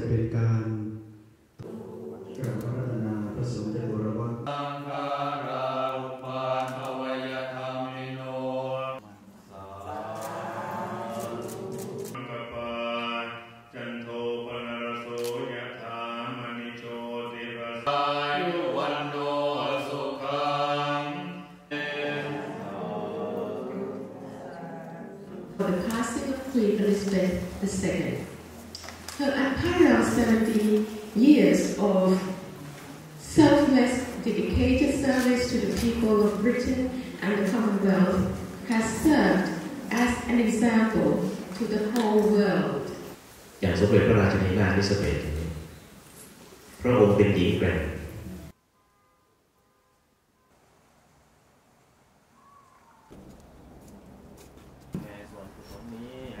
diberikan kepada dan pesumpah berapa. The passing of Queen Elizabeth II. Her unparalleled 70 years of selfless, dedicated service to the people of Britain and the Commonwealth has served as an example to the whole world. อย่างสมเด็จพระราชินีนาถ Elizabeth พระองค์เป็นหญิงแกร่ง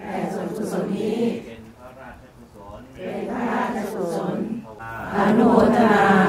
แต่ส่วนกุศลนี้เป็นพระราชกุศลอนุโมทนา